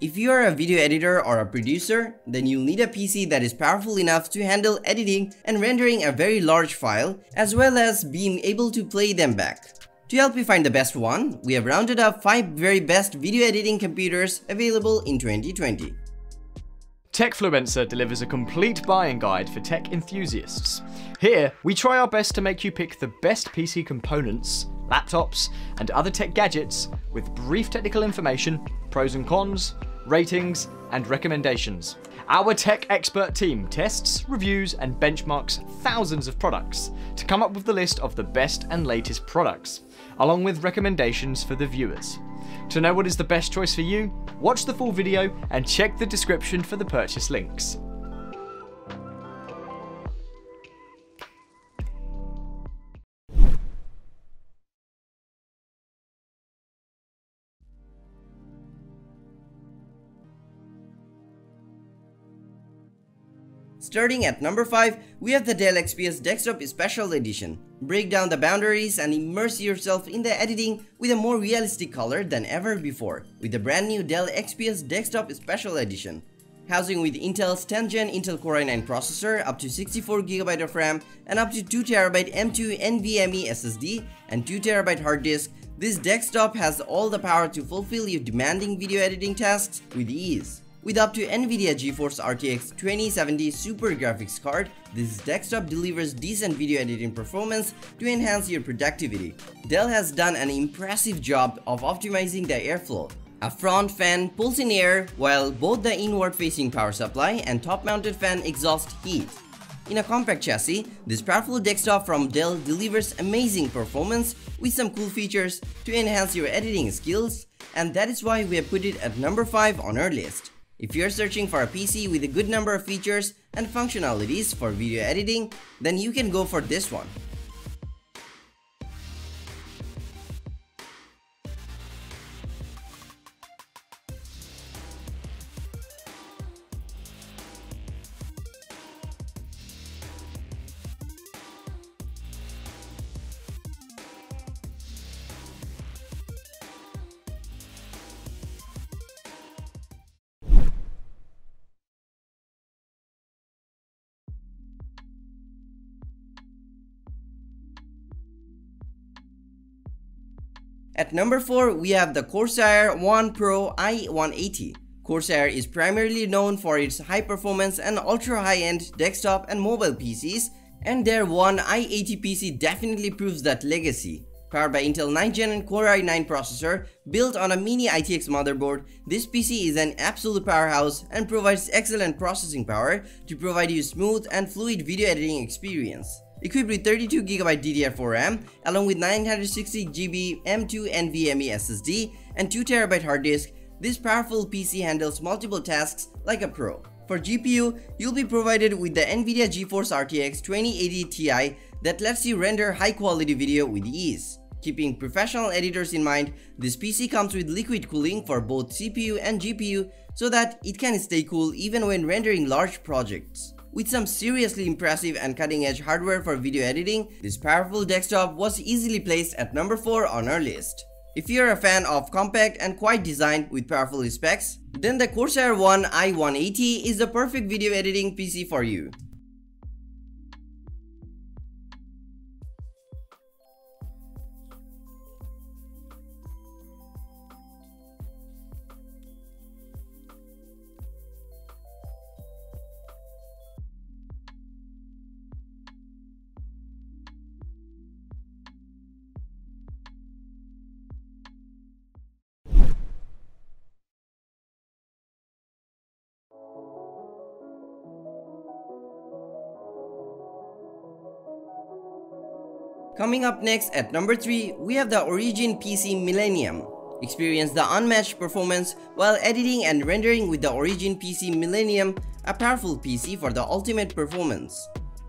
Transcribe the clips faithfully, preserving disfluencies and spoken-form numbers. If you are a video editor or a producer, then you'll need a P C that is powerful enough to handle editing and rendering a very large file, as well as being able to play them back. To help you find the best one, we have rounded up five very best video editing computers available in twenty twenty. Techfluencer delivers a complete buying guide for tech enthusiasts. Here, we try our best to make you pick the best P C components, laptops, and other tech gadgets with brief technical information, pros and cons, ratings, and recommendations. Our tech expert team tests, reviews, and benchmarks thousands of products to come up with the list of the best and latest products, along with recommendations for the viewers. To know what is the best choice for you, watch the full video and check the description for the purchase links. Starting at number five, we have the Dell X P S Desktop Special Edition. Break down the boundaries and immerse yourself in the editing with a more realistic color than ever before with the brand new Dell X P S Desktop Special Edition. Housing with Intel's tenth gen Intel Core i nine processor, up to sixty-four gigabyte of RAM and up to two terabyte M two NVMe S S D and two terabyte hard disk, this desktop has all the power to fulfill your demanding video editing tasks with ease. With up to NVIDIA GeForce R T X twenty seventy Super graphics card, this desktop delivers decent video editing performance to enhance your productivity. Dell has done an impressive job of optimizing the airflow. A front fan pulls in air while both the inward-facing power supply and top-mounted fan exhaust heat. In a compact chassis, this powerful desktop from Dell delivers amazing performance with some cool features to enhance your editing skills, and that is why we have put it at number five on our list. If you're searching for a P C with a good number of features and functionalities for video editing, then you can go for this one. At number four, we have the Corsair One Pro i one eighty. Corsair is primarily known for its high-performance and ultra-high-end desktop and mobile P Cs, and their One i eighty P C definitely proves that legacy. Powered by Intel ninth gen and Core i nine processor, built on a mini I T X motherboard, this P C is an absolute powerhouse and provides excellent processing power to provide you smooth and fluid video editing experience. Equipped with thirty-two gigabyte D D R four RAM, along with nine hundred sixty gigabyte M two NVMe S S D and two terabyte hard disk, this powerful P C handles multiple tasks like a pro. For G P U, you'll be provided with the NVIDIA GeForce R T X twenty eighty Ti that lets you render high-quality video with ease. Keeping professional editors in mind, this P C comes with liquid cooling for both C P U and G P U so that it can stay cool even when rendering large projects. With some seriously impressive and cutting-edge hardware for video editing, this powerful desktop was easily placed at number four on our list. If you're a fan of compact and quiet design with powerful specs, then the Corsair One i one eighty is the perfect video editing P C for you. Coming up next at number three, we have the Origin P C Millennium. Experience the unmatched performance while editing and rendering with the Origin P C Millennium, a powerful P C for the ultimate performance.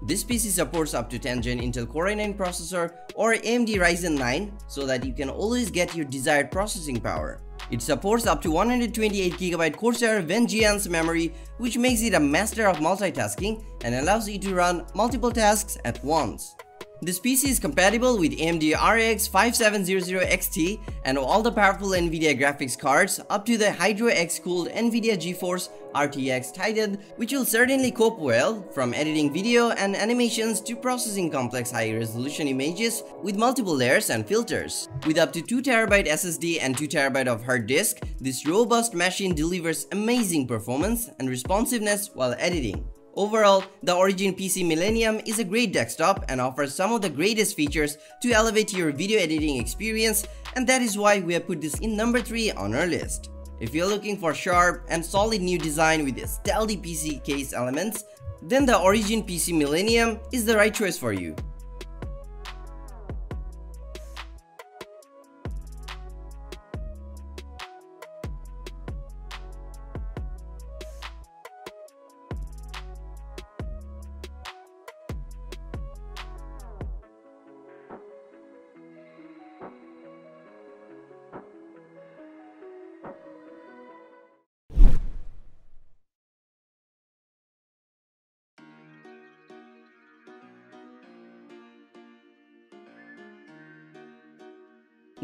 This P C supports up to tenth gen Intel Core i nine processor or A M D Ryzen nine so that you can always get your desired processing power. It supports up to one hundred twenty-eight gigabyte Corsair Vengeance memory, which makes it a master of multitasking and allows you to run multiple tasks at once. This P C is compatible with A M D R X five seven hundred X T and all the powerful NVIDIA graphics cards up to the Hydro X-cooled NVIDIA GeForce R T X Titan, which will certainly cope well from editing video and animations to processing complex high-resolution images with multiple layers and filters. With up to two terabyte S S D and two terabyte of hard disk, this robust machine delivers amazing performance and responsiveness while editing. Overall, the Origin P C Millennium is a great desktop and offers some of the greatest features to elevate your video editing experience, and that is why we have put this in number three on our list. If you're looking for sharp and solid new design with its stealthy P C case elements, then the Origin P C Millennium is the right choice for you.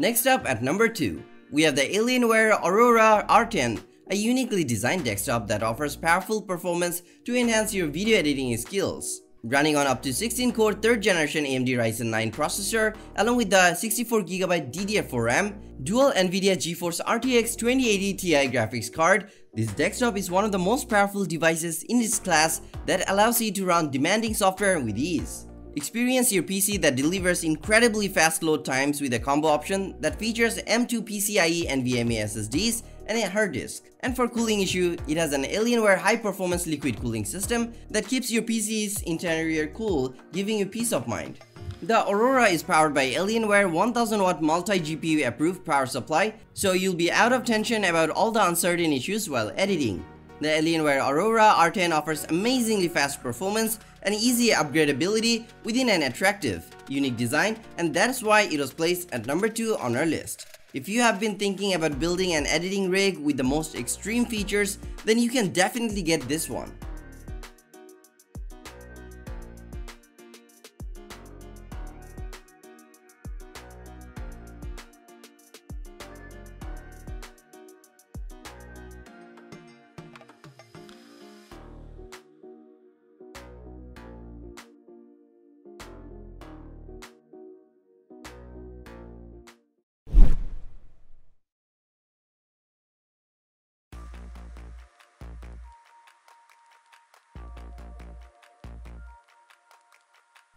Next up at number two, we have the Alienware Aurora R ten, a uniquely designed desktop that offers powerful performance to enhance your video editing skills. Running on up to sixteen core third generation A M D Ryzen nine processor along with the sixty-four gigabyte D D R four RAM, dual NVIDIA GeForce R T X twenty eighty T I graphics card, this desktop is one of the most powerful devices in its class that allows you to run demanding software with ease. Experience your P C that delivers incredibly fast load times with a combo option that features M two PCIe and NVMe S S Ds and a hard disk. And for cooling issue, it has an Alienware high-performance liquid cooling system that keeps your P C's interior cool, giving you peace of mind. The Aurora is powered by Alienware one thousand watt multi-G P U approved power supply, so you'll be out of tension about all the uncertain issues while editing. The Alienware Aurora R ten offers amazingly fast performance and easy upgradability within an attractive, unique design, and that's why it was placed at number two on our list. If you have been thinking about building an editing rig with the most extreme features, then you can definitely get this one.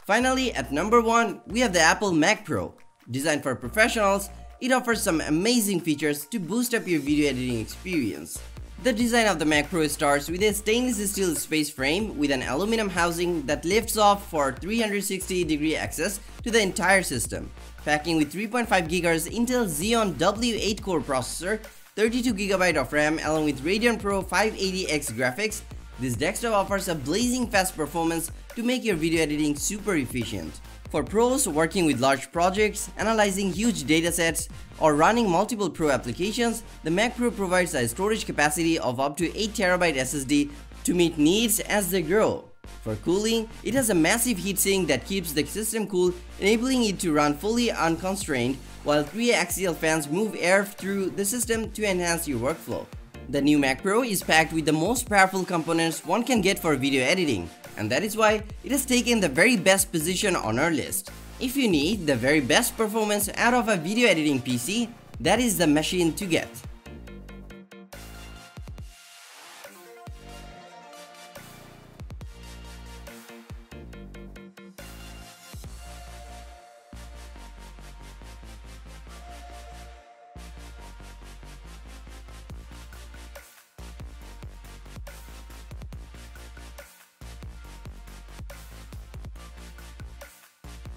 Finally, at number one, we have the Apple Mac Pro. Designed for professionals, it offers some amazing features to boost up your video editing experience. The design of the Mac Pro starts with a stainless steel space frame with an aluminum housing that lifts off for three hundred sixty degree access to the entire system. Packing with three point five gigahertz Intel Xeon W eight core processor, thirty-two gigabyte of RAM along with Radeon Pro five eighty X graphics, this desktop offers a blazing fast performance to make your video editing super efficient. For pros working with large projects, analyzing huge datasets, or running multiple pro applications, the Mac Pro provides a storage capacity of up to eight terabyte S S D to meet needs as they grow. For cooling, it has a massive heatsink that keeps the system cool, enabling it to run fully unconstrained, while three axial fans move air through the system to enhance your workflow. The new Mac Pro is packed with the most powerful components one can get for video editing, and that is why it has taken the very best position on our list. If you need the very best performance out of a video editing P C, that is the machine to get.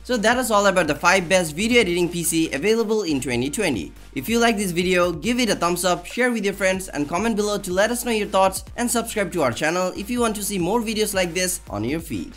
So that is all about the five best video editing P C available in twenty twenty. If you like this video, give it a thumbs up, share with your friends, and comment below to let us know your thoughts, and subscribe to our channel if you want to see more videos like this on your feed.